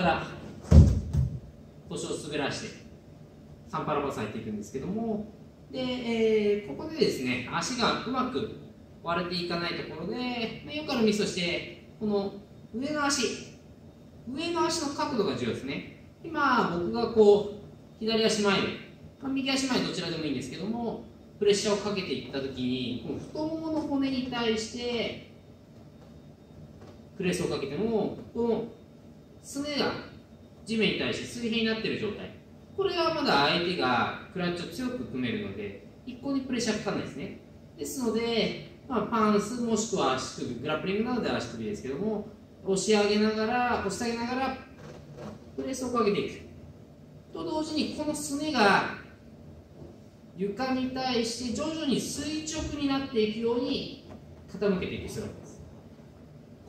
から腰をすぐらしてサンパラバサ入っていくんですけども、で、ここでですね、足がうまく割れていかないところで、よくあるミスとしてこの上の足の角度が重要ですね。今僕がこう左足前で右足前どちらでもいいんですけども、プレッシャーをかけていった時にこの太ももの骨に対してプレスをかけても、このすねが地面に対して水平になっている状態、これはまだ相手がクラッチを強く組めるので一向にプレッシャーかからないですね。ですので、パンスもしくは足首、グラップリングなどで足首ですけども、押し上げながらプレスをかけていくと同時に、このすねが床に対して徐々に垂直になっていくように傾けていく必要があります。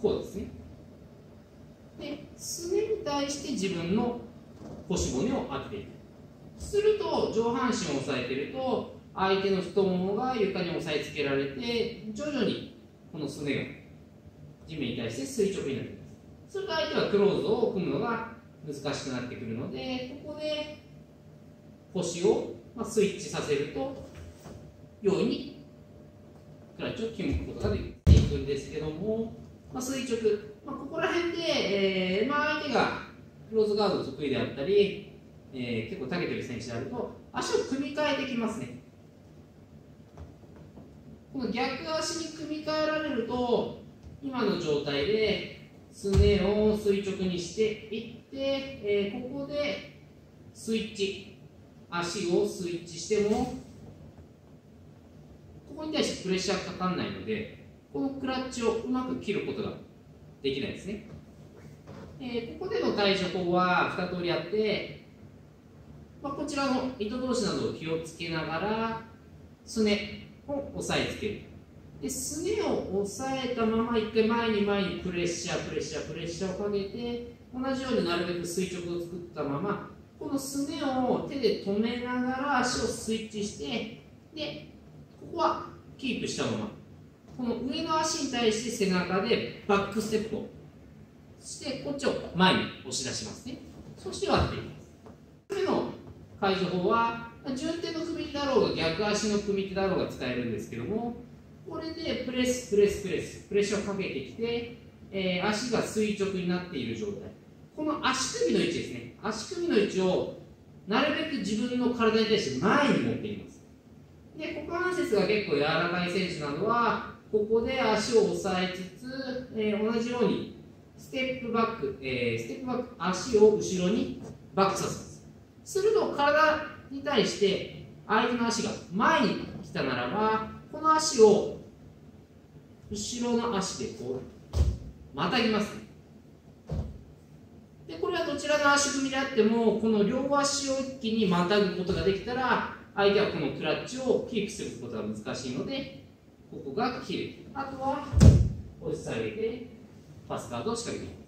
こうですね。ですねに対して自分の腰骨を当てていく。すると上半身を押さえていると相手の太ももが床に押さえつけられて、徐々にこのすねが地面に対して垂直になっています。それと相手はクローズを組むのが難しくなってくるので、ここで腰をスイッチさせると容易にクラッチを決めることができていくんですけども、垂直、ここら辺で、相手がクローズガード得意であったり、結構長けてる選手であると足を組み替えてきますね。この逆足に組み替えられると、今の状態ですねを垂直にしていって、ここでスイッチ、足をスイッチしてもここに対してプレッシャーかかんないので、このクラッチをうまく切ることができないですね。ここでの対処法は2通りあって、こちらの糸同士などを気をつけながらすねを押さえつける。すねを押さえたまま1回前にプレッシャーをかけて、同じようになるべく垂直を作ったまま、このすねを手で止めながら足をスイッチして、でここはキープしたまま。この上の足に対して背中でバックステップをして、こっちを前に押し出しますね。そして割っていきます。次の解除法は、順手の組み手だろうが逆足の組み手だろうが使えるんですけども、これでプレッシャーをかけてきて、足が垂直になっている状態。この足首の位置ですね。足首の位置をなるべく自分の体に対して前に持っています。で、股関節が結構柔らかい選手などは、ここで足を押さえつつ、同じようにステップバック、足を後ろにバックさせます。すると体に対して相手の足が前に来たならば、この足を後ろの足でこうまたぎます。でこれはどちらの足組であっても、この両足を一気にまたぐことができたら、相手はこのクラッチをキープすることが難しいので、ここが切る。あとは押し下げてパスカードを仕掛ける。